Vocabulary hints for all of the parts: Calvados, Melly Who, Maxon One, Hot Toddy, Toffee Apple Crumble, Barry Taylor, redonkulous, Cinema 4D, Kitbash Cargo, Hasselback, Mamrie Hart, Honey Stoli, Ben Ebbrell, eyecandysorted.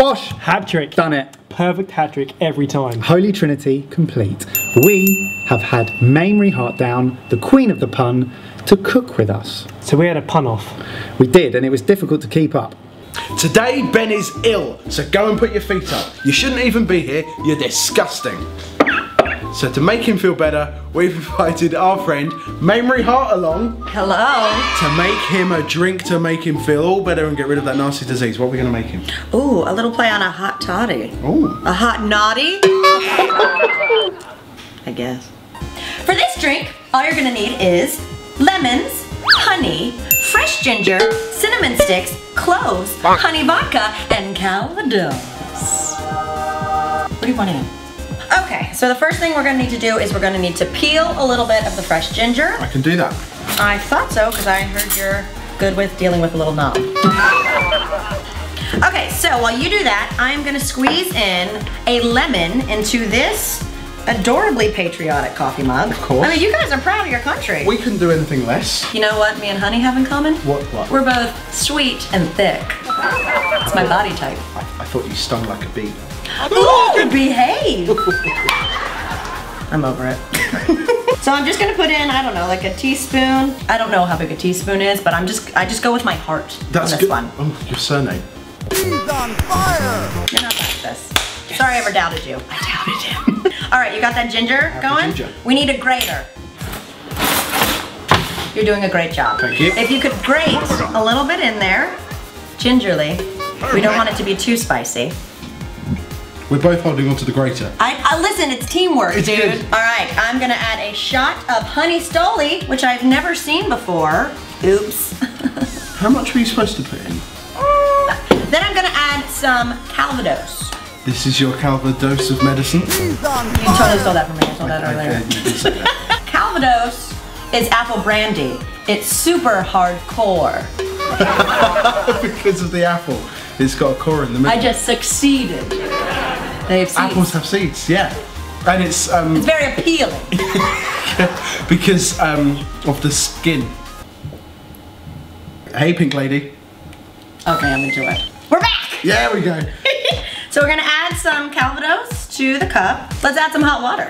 Bosh! Hat trick. Done it. Perfect hat trick every time. Holy Trinity complete. We have had Mamrie Hart down, the queen of the pun, to cook with us. So we had a pun off. We did, and it was difficult to keep up. Today Ben is ill, so go and put your feet up. You shouldn't even be here, you're disgusting. So to make him feel better, we've invited our friend Mamrie Hart along. Hello. To make him a drink to make him feel all better and get rid of that nasty disease. What are we going to make him? Ooh, a little play on a hot toddy. Ooh. A hot naughty? I guess. For this drink, all you're going to need is lemons, honey, fresh ginger, cinnamon sticks, cloves, honey vodka, and Calvados. What do you want in? Okay, so the first thing we're going to need to do is we're going to need to peel a little bit of the fresh ginger. I can do that. I thought so, because I heard you're good with dealing with a little knob. Okay, so while you do that, I'm going to squeeze in a lemon into this adorably patriotic coffee mug. Of course. I mean, you guys are proud of your country. We couldn't do anything less. You know what me and Honey have in common? What? We're both sweet and thick. It's my body type. I thought you stung like a bee. Ooh, behave! I'm over it. So I'm just gonna put in, I don't know, like a teaspoon. I don't know how big a teaspoon is, but I just go with my heart. That's on this good. One. Oh, your surname. He's on fire! You're not like this. Yes. Sorry I ever doubted you. I doubted him. All right, you got that ginger going? Ginger. We need a grater. You're doing a great job. Thank you. If you could grate a little bit in there, gingerly. Perfect. We don't want it to be too spicy. We're both holding onto the grater. Listen, it's teamwork, dude. Good. All right, I'm gonna add a shot of Honey Stoli, which I've never seen before. Oops. How much were you supposed to put in? Then I'm gonna add some Calvados. This is your Calvados of medicine. You totally stole that from me. I stole that earlier. Calvados is apple brandy. It's super hardcore. Because of the apple, it's got a core in the middle. I just succeeded. They have seeds. Apples have seeds, yeah. And it's very appealing. Because of the skin. Hey, pink lady. Okay, I'm into it. We're back. Yeah, we go. So we're gonna add some Calvados to the cup. Let's add some hot water.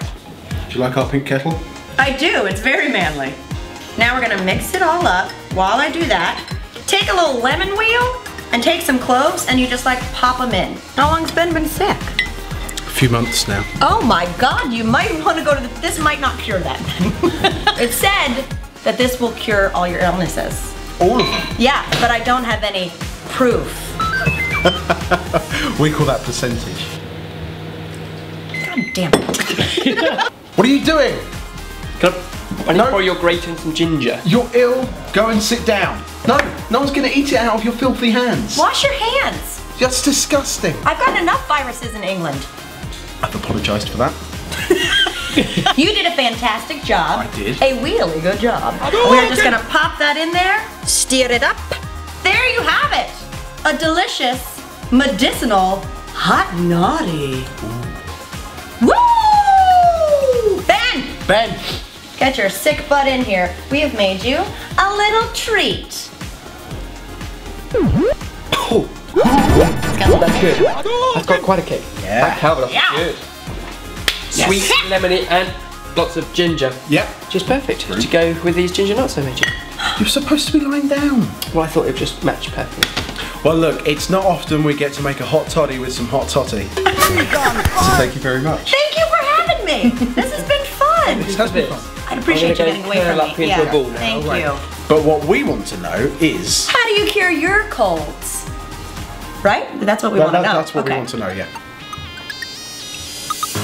Do you like our pink kettle? I do, it's very manly. Now we're gonna mix it all up. While I do that, take a little lemon wheel and take some cloves and you just like pop them in. How long's Ben been sick? A few months now. Oh my God, you might wanna go to this might not cure that. It said that this will cure all your illnesses. All of them? Yeah, but I don't have any proof. We call that percentage. God damn it. What are you doing? I need to pour your grate in some ginger. You're ill, go and sit down. No, no one's going to eat it out of your filthy hands. Wash your hands. That's disgusting. I've gotten enough viruses in England. I've apologised for that. You did a fantastic job. I did. A really good job. We're just going to pop that in there, stir it up. There you have it. A delicious, medicinal, hot naughty. Woo! Ben! Ben! Get your sick butt in here. We have made you a little treat. Oh! That's good. That's got quite a kick. Yeah. That Calvados is good. Yes. Sweet, lemony, and lots of ginger. Yep. Just perfect to go with these ginger nuts I made you. You're supposed to be lying down. Well, I thought it would just match perfectly. Well look, it's not often we get to make a hot toddy with some hot toddy. So thank you very much. Thank you for having me. This has been fun. This has been fun. I'd appreciate you getting away from me. Yeah. Into a ball now. Thank you. But what we want to know is... how do you cure your colds? Right? That's what we want to know. That's what we want to know, yeah.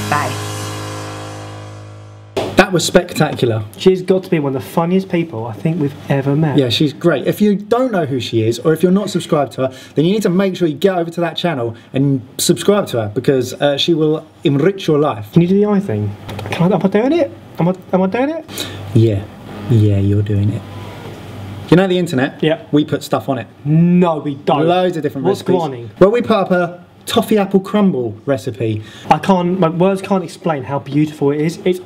Bye. That was spectacular. She's got to be one of the funniest people I think we've ever met. Yeah, she's great. If you don't know who she is, or if you're not subscribed to her, then you need to make sure you get over to that channel and subscribe to her, because she will enrich your life. Can you do the eye thing? Am I doing it? Am I doing it? Yeah. Yeah, you're doing it. You know the internet? Yeah. We put stuff on it. No, we don't. Loads of different recipes. What's going on? Well, we put up a toffee apple crumble recipe. My words can't explain how beautiful it is. It's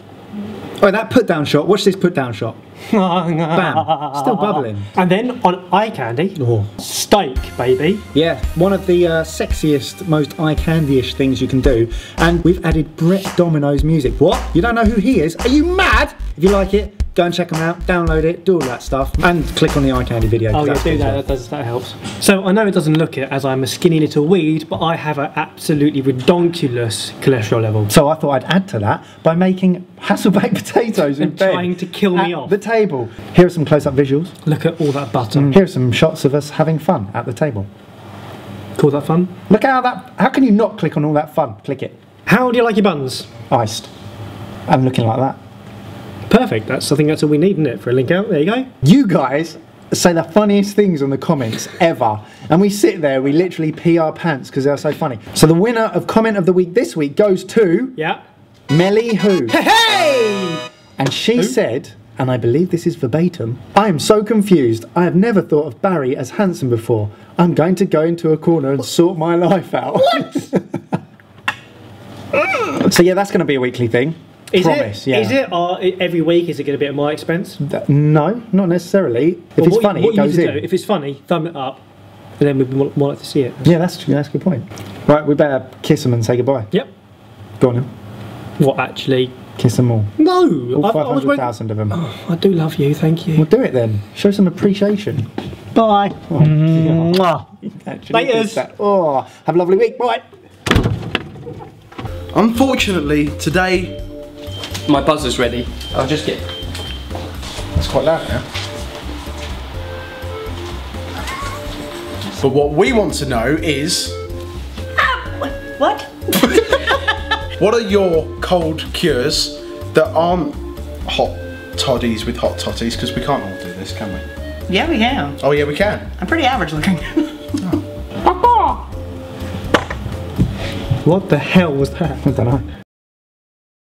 Oh, that put down shot. Watch this put down shot. Bam. Still bubbling. And then on eye candy, steak, baby. Yeah, one of the sexiest, most eye candy-ish things you can do. And we've added Brett Domino's music. What? You don't know who he is? Are you mad? If you like it, go and check them out, download it, do all that stuff, and click on the eye candy video. Oh, yeah, do that, that helps. So I know it doesn't look it, as I'm a skinny little weed, but I have an absolutely redonkulous cholesterol level. So I thought I'd add to that by making Hasselback potatoes in bed. Trying to kill me off. The table. Here are some close-up visuals. Look at all that butter. Here are some shots of us having fun at the table. Call that fun? Look at how that, how can you not click on all that fun? Click it. How do you like your buns? Iced. And looking like that. Perfect, I think that's all we need, isn't it, for a link out? There you go. You guys say the funniest things on the comments ever. And we sit there, we literally pee our pants because they're so funny. So the winner of comment of the week this week goes to... Yeah. Melly Who. Hey! And she said, and I believe this is verbatim, I am so confused. I have never thought of Barry as handsome before. I'm going to go into a corner and sort my life out. What? So yeah, that's going to be a weekly thing. Is promise, it? Yeah. Is it? Or every week, is it going to be at my expense? No, not necessarily. If well, it's funny, it goes in. Do, if it's funny, thumb it up, and then we'd more like to see it. Yeah, that's a good point. Right, we better kiss them and say goodbye. Yep. Go on then. What, actually? Kiss them all. No! All 500,000 of them. Oh, I do love you, thank you. Well, do it then. Show some appreciation. Bye. Oh, Laters. Oh, have a lovely week. Bye. Unfortunately, today... my buzzer's ready. I'll just get... It's quite loud now. But what we want to know is... what? What are your cold cures that aren't hot toddies with hot toddies? Because we can't all do this, can we? Yeah, we can. Oh, yeah, we can. I'm pretty average looking. Oh. What the hell was that? I don't know.